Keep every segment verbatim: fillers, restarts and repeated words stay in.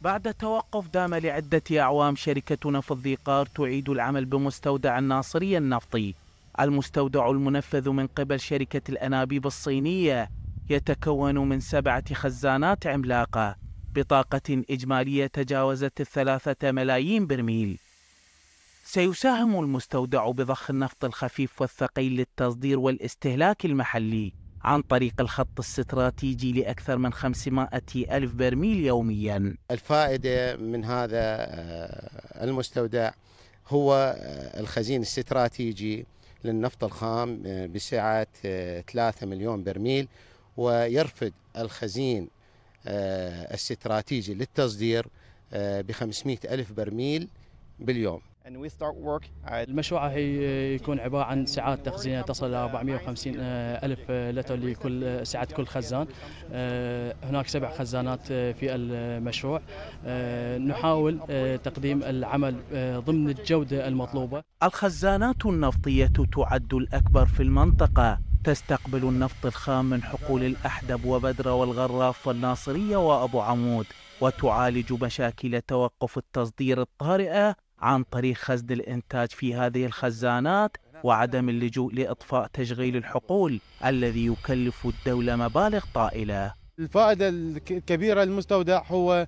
بعد توقف دام لعدة أعوام شركة نفط ذي قار تعيد العمل بمستودع الناصرية النفطي. المستودع المنفذ من قبل شركة الأنابيب الصينية يتكون من سبعة خزانات عملاقة بطاقة إجمالية تجاوزت الثلاثة ملايين برميل. سيساهم المستودع بضخ النفط الخفيف والثقيل للتصدير والاستهلاك المحلي عن طريق الخط الاستراتيجي لأكثر من خمسمائة ألف برميل يومياً. الفائدة من هذا المستودع هو الخزين الاستراتيجي للنفط الخام بسعة ثلاثة مليون برميل، ويرفد الخزين الاستراتيجي للتصدير بخمسمائة ألف برميل باليوم. المشروع هي يكون عبارة عن سعات تخزينها تصل ل أربعمائة وخمسين ألف لتر لكل سعة كل خزان. هناك سبع خزانات في المشروع. نحاول تقديم العمل ضمن الجودة المطلوبة. الخزانات النفطية تعد الأكبر في المنطقة، تستقبل النفط الخام من حقول الأحدب وبدرة والغراف والناصرية وأبو عمود، وتعالج مشاكل توقف التصدير الطارئة عن طريق خزن الإنتاج في هذه الخزانات وعدم اللجوء لإطفاء تشغيل الحقول الذي يكلف الدولة مبالغ طائلة. الفائدة الكبيرة للمستودع هو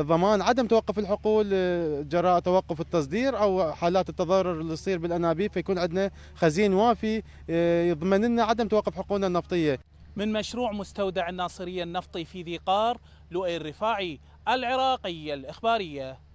ضمان عدم توقف الحقول جراء توقف التصدير أو حالات التضرر اللي تصير بالأنابيب، فيكون عندنا خزين وافي يضمن لنا عدم توقف حقولنا النفطية. من مشروع مستودع الناصرية النفطي في ذي قار، لؤي الرفاعي، العراقية الإخبارية.